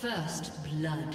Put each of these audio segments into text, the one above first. First blood.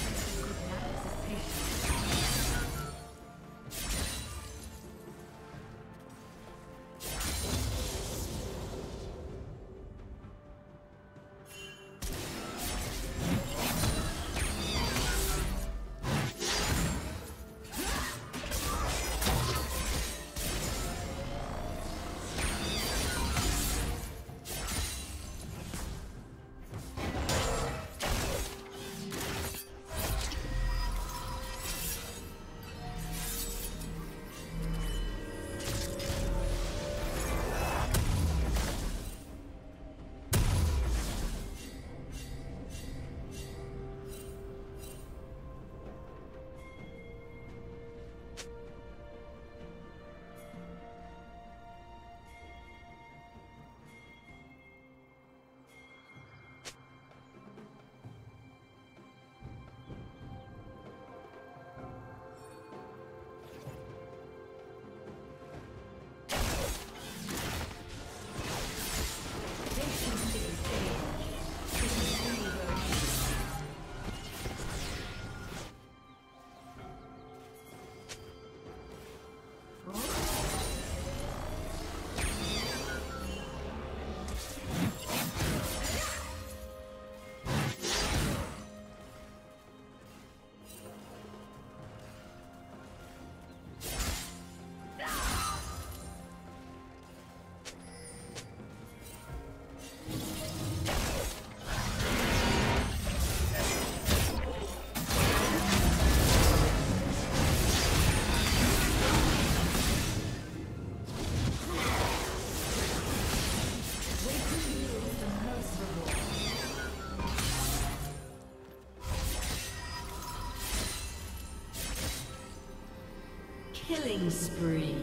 Killing spree.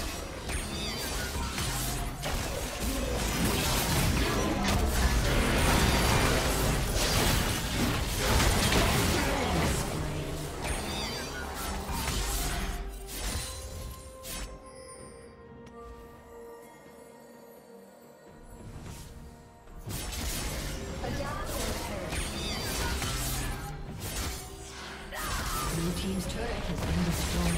Blue team's turret has been destroyed.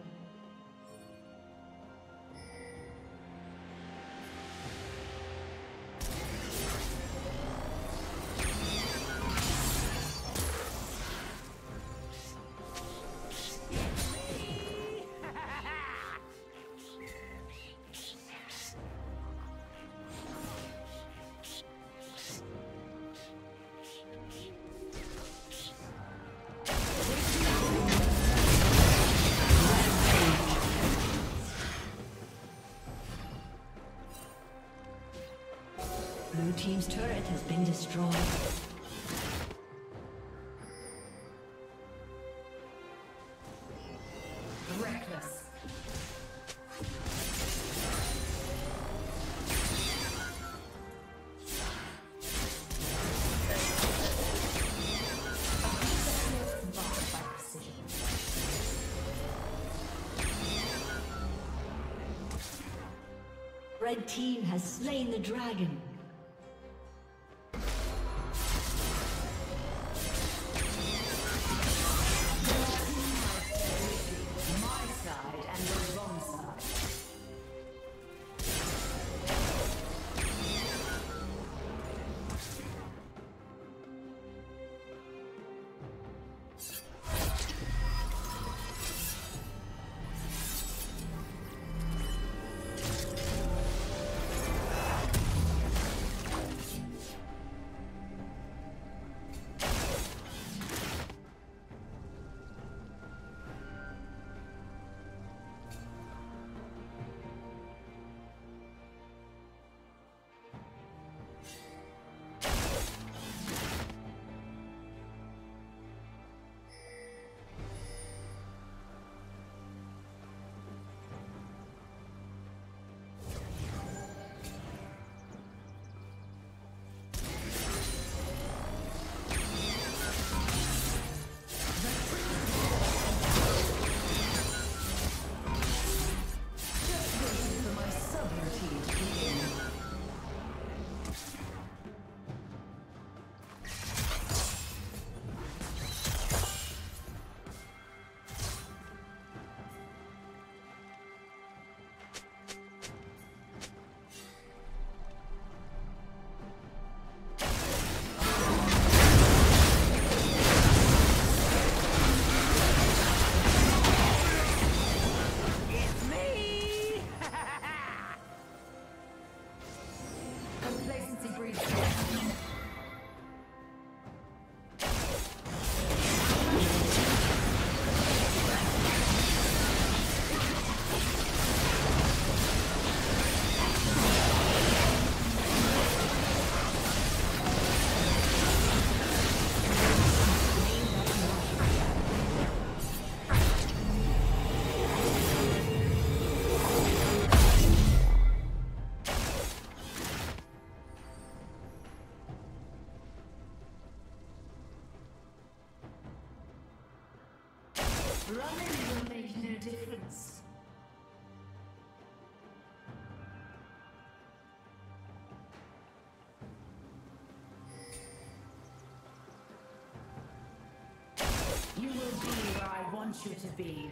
Blue team's turret has been destroyed. Red team has slain the dragon. Running will make no difference. You will be where I want you to be.